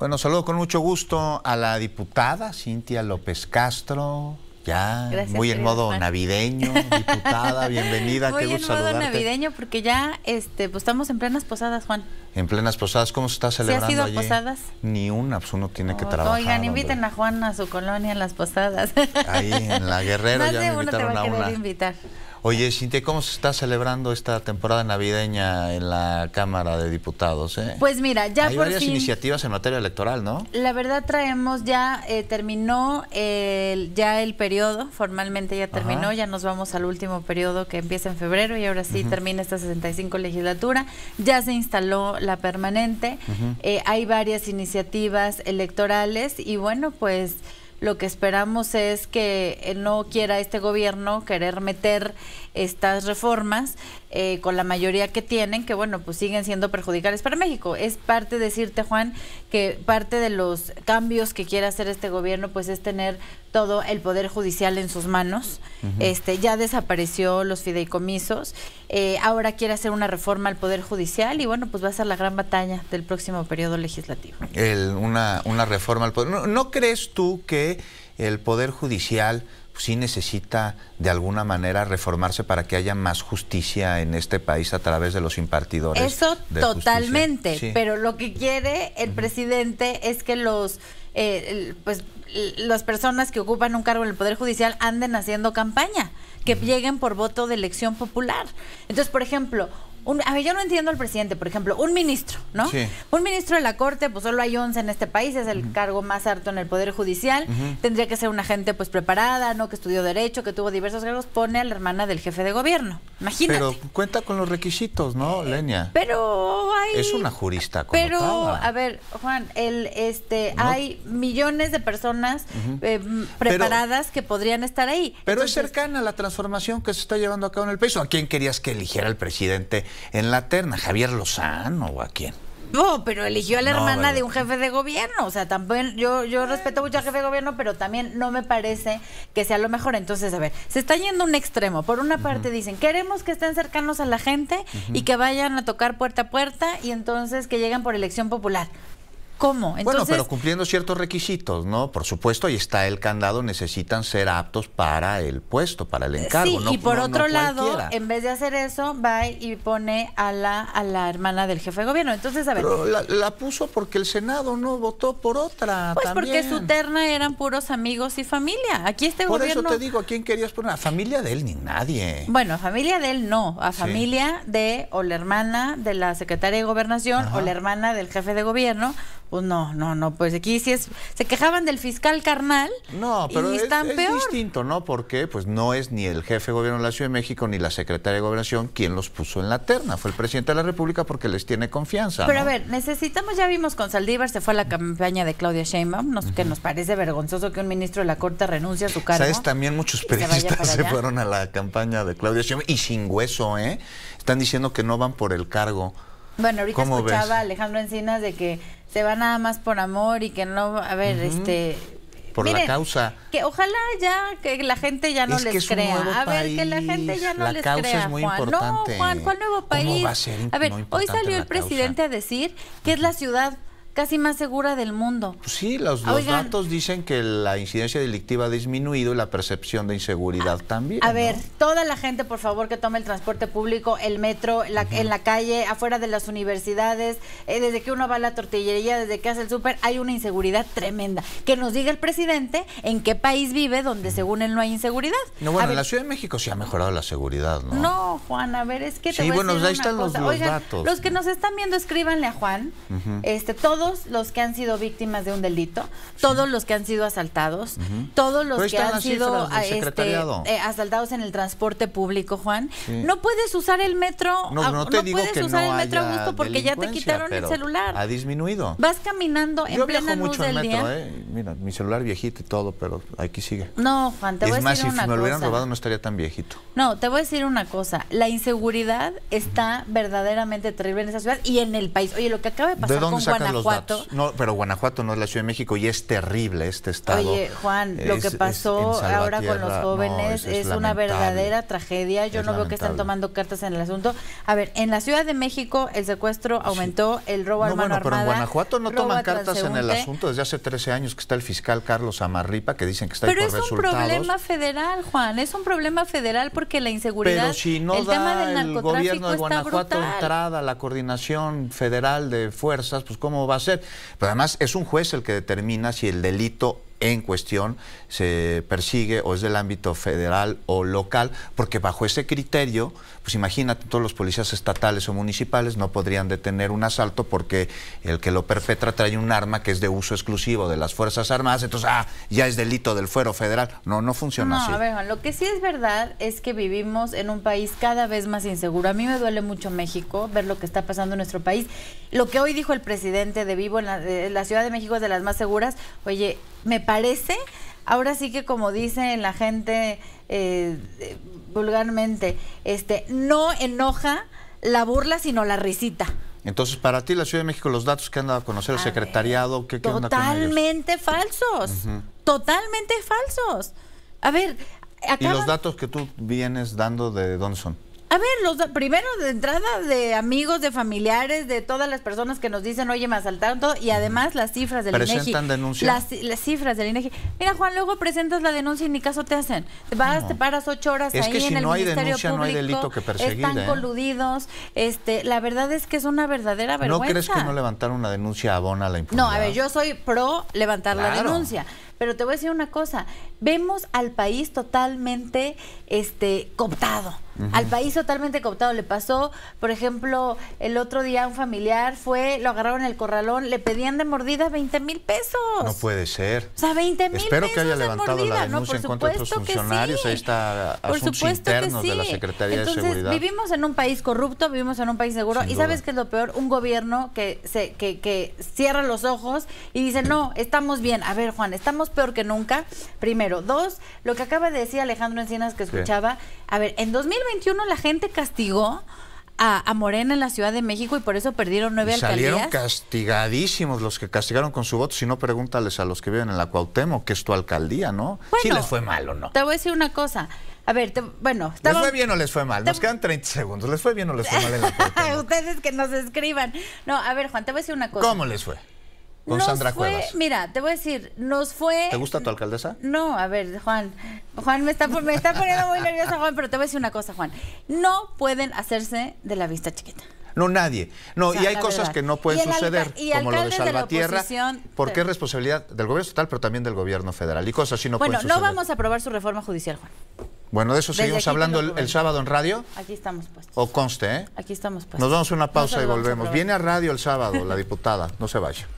Bueno, saludo con mucho gusto a la diputada Cynthia López Castro. Ya, gracias, muy en modo navideño, diputada, bienvenida, qué gusto saludarte. Muy en modo navideño porque ya pues estamos en plenas posadas, Juan. En plenas posadas, ¿cómo se está celebrando allí? ¿Sí has ido a posadas? Ni una, pues uno tiene que trabajar. Oigan, inviten a Juan a su colonia en las posadas. Ahí, en la Guerrero, ya me invitaron a una. Oye, Cynthia, ¿cómo se está celebrando esta temporada navideña en la Cámara de Diputados? Pues mira, ya hay por varias fin, iniciativas en materia electoral, ¿no? La verdad traemos ya, terminó ya el periodo, formalmente ya terminó. Ajá. Ya nos vamos al último periodo que empieza en febrero y ahora sí termina esta 65 legislatura. Ya se instaló la permanente, hay varias iniciativas electorales y bueno, pues lo que esperamos es que no quiera este gobierno querer meter estas reformas con la mayoría que tienen, que bueno, pues siguen siendo perjudiciales para México. Es parte decirte, Juan, que parte de los cambios que quiere hacer este gobierno pues es tener todo el poder judicial en sus manos. Ya desapareció los fideicomisos, ahora quiere hacer una reforma al poder judicial y bueno, pues va a ser la gran batalla del próximo periodo legislativo. Una reforma al poder. ¿No crees tú que el poder judicial sí necesita de alguna manera reformarse para que haya más justicia en este país a través de los impartidores? Eso totalmente, sí. Pero lo que quiere el presidente es que las personas que ocupan un cargo en el Poder Judicial anden haciendo campaña, que lleguen por voto de elección popular. Entonces, por ejemplo, a ver, yo no entiendo al presidente, por ejemplo, un ministro, ¿no? Sí. Un ministro de la Corte, pues solo hay 11 en este país, es el cargo más alto en el Poder Judicial, tendría que ser una gente pues preparada, ¿no? Que estudió Derecho, que tuvo diversos cargos, pone a la hermana del jefe de gobierno, imagínate. Pero cuenta con los requisitos, ¿no, Lenia? Pero hay... Es una jurista como pero, tal. A ver, Juan, ¿no? Hay millones de personas preparadas que podrían estar ahí. Pero entonces, es cercana a la transformación que se está llevando a cabo en el país. ¿O a quién querías que eligiera el presidente en la terna? ¿Javier Lozano o a quién? No, pero eligió a la hermana de un jefe de gobierno. O sea, también yo respeto mucho al jefe de gobierno, pero también no me parece que sea lo mejor. Entonces, a ver, se está yendo a un extremo. Por una parte dicen, queremos que estén cercanos a la gente y que vayan a tocar puerta a puerta y entonces que lleguen por elección popular. ¿Cómo? Entonces, bueno, pero cumpliendo ciertos requisitos, ¿no? Por supuesto, y está el candado, necesitan ser aptos para el puesto, para el encargo. Sí, no, y por otro lado, cualquiera. En vez de hacer eso, va y pone a la hermana del jefe de gobierno. Entonces, a ver... Pero la puso porque el Senado no votó por otra. Pues también. Porque su terna eran puros amigos y familia. Aquí por gobierno... Por eso te digo, ¿a quién querías poner? A familia de él ni nadie. Bueno, a familia de él no. A familia de o la hermana de la secretaria de Gobernación o la hermana del jefe de gobierno... Pues no, pues aquí sí es... Se quejaban del fiscal carnal. No, pero es distinto, ¿no? Porque pues no es ni el jefe de gobierno de la Ciudad de México ni la secretaria de Gobernación quien los puso en la terna. Fue el presidente de la República porque les tiene confianza, pero, ¿no? A ver, necesitamos... Ya vimos con Saldívar, se fue a la campaña de Claudia Sheinbaum, que nos parece vergonzoso que un ministro de la Corte renuncie a su cargo. ¿Sabes? También muchos periodistas se fueron a la campaña de Claudia Sheinbaum y sin hueso, ¿eh? Están diciendo que no van por el cargo. Bueno, ahorita escuchaba a Alejandro Encinas de que... se va nada más por amor y que no... A ver, por miren, la causa. Que ojalá ya que la gente ya no les crea. A ver, que la gente ya no les crea. La causa es muy importante. No, Juan, ¿cuál nuevo país? ¿Cómo va a ser? A ver, hoy salió el presidente a decir que es la ciudad casi más segura del mundo. Pues sí, los datos dicen que la incidencia delictiva ha disminuido y la percepción de inseguridad también. A ver, toda la gente, por favor, que tome el transporte público, el metro, en la calle, afuera de las universidades, desde que uno va a la tortillería, desde que hace el súper, hay una inseguridad tremenda. Que nos diga el presidente en qué país vive donde según él no hay inseguridad. No, bueno, en la Ciudad de México sí ha mejorado la seguridad, ¿no? No, Juan, a ver, es que te voy a decir una cosa. Sí, bueno, ahí están los datos. Los que nos están viendo, escríbanle a Juan, todos los que han sido víctimas de un delito, todos los que han sido asaltados, todos los que han sido asaltados en el transporte público, Juan. No puedes usar el metro, no puedes usar el metro a gusto porque ya te quitaron el celular. Ha disminuido. Vas caminando en plena luz del metro, día. Mira, mi celular viejito y todo, pero aquí sigue. No, Juan, te voy a decir una cosa. Si me lo hubieran robado no estaría tan viejito. No, te voy a decir una cosa. La inseguridad está verdaderamente terrible en esa ciudad y en el país. Oye, lo que acaba de pasar con Guanajuato. Guanajuato. No, pero Guanajuato no es la Ciudad de México y es terrible este estado. Oye, Juan, lo que pasó ahora con los jóvenes no, es una verdadera tragedia. Yo no veo que estén tomando cartas en el asunto. A ver, en la Ciudad de México el secuestro aumentó, el robo a mano armada. Pero en Guanajuato no toman cartas en el asunto desde hace 13 años que está el fiscal Carlos Amarripa, que dicen que está ahí por resultados. Pero es un problema federal, Juan, es un problema federal porque la inseguridad, pero si no el tema del narcotráfico, el gobierno de Guanajuato entrada, la coordinación federal de fuerzas, pues cómo va a ser. Pero además es un juez el que determina si el delito en cuestión se persigue o es del ámbito federal o local, porque bajo ese criterio, pues imagínate, todos los policías estatales o municipales no podrían detener un asalto porque el que lo perpetra trae un arma que es de uso exclusivo de las Fuerzas Armadas, entonces, ya es delito del fuero federal. No, no funciona así. No, a ver, lo que sí es verdad es que vivimos en un país cada vez más inseguro. A mí me duele mucho México, ver lo que está pasando en nuestro país. Lo que hoy dijo el presidente de Vivo, en la Ciudad de México es de las más seguras. Oye, me parece, ahora sí que como dice la gente vulgarmente, no enoja la burla, sino la risita. Entonces, para ti, la Ciudad de México, los datos que han dado a conocer el secretariado, ¿qué onda con ellos? Totalmente falsos, totalmente falsos. A ver, ¿y los datos que tú vienes dando de dónde son? A ver, primero de entrada de amigos, de familiares, de todas las personas que nos dicen, oye, me asaltaron todo, y además las cifras del INEGI. ¿Presentan denuncia? Las cifras del INEGI. Mira, Juan, luego presentas la denuncia y ni caso te hacen. Te paras 8 horas ahí en el Ministerio Público. Es que si no hay denuncia, no hay delito que perseguir. Están coludidos. La verdad es que es una verdadera vergüenza. ¿No crees que no levantar una denuncia abona la impunidad? No, a ver, yo soy pro levantar la denuncia. Pero te voy a decir una cosa, vemos al país totalmente cooptado, al país totalmente cooptado. Le pasó, por ejemplo, el otro día un familiar fue, lo agarraron en el corralón, le pedían de mordida 20,000 pesos. No puede ser. O sea, 20,000 pesos. Espero que haya levantado la denuncia en contra de otros funcionarios. Ahí está asuntos internos de la Secretaría de Seguridad. Vivimos en un país corrupto, vivimos en un país seguro. Y ¿sabes qué es lo peor? Un gobierno que cierra los ojos y dice, no, estamos bien. A ver, Juan, estamos peor que nunca, primero. Dos, lo que acaba de decir Alejandro Encinas, que escuchaba, a ver, en 2021 la gente castigó a Morena en la Ciudad de México y por eso perdieron 9 alcaldías. Salieron castigadísimos los que castigaron con su voto, si no pregúntales a los que viven en la Cuauhtémoc, que es tu alcaldía, ¿no? Bueno, sí les fue mal o no. Te voy a decir una cosa. A ver, ¿les fue bien o les fue mal? Nos quedan 30 segundos. ¿Les fue bien o les fue mal en la Cuauhtémoc? Ustedes que nos escriban. No, a ver, Juan, te voy a decir una cosa. ¿Cómo les fue? Con Sandra Cuevas. Mira, te voy a decir, nos fue... ¿Te gusta tu alcaldesa? No, a ver, Juan me está poniendo muy nerviosa, Juan, pero te voy a decir una cosa, Juan. No pueden hacerse de la vista chiquita. No, nadie. No, o sea, y hay cosas que no pueden suceder, como lo de Salvatierra, porque es responsabilidad del gobierno estatal, pero también del gobierno federal. Y cosas así no pueden suceder. Bueno, no vamos a aprobar su reforma judicial, Juan. Bueno, de eso seguimos hablando el sábado en radio. Aquí estamos puestos. O conste, ¿eh? Aquí estamos puestos. Nos damos una pausa y volvemos. Viene a radio el sábado la diputada, no se vaya.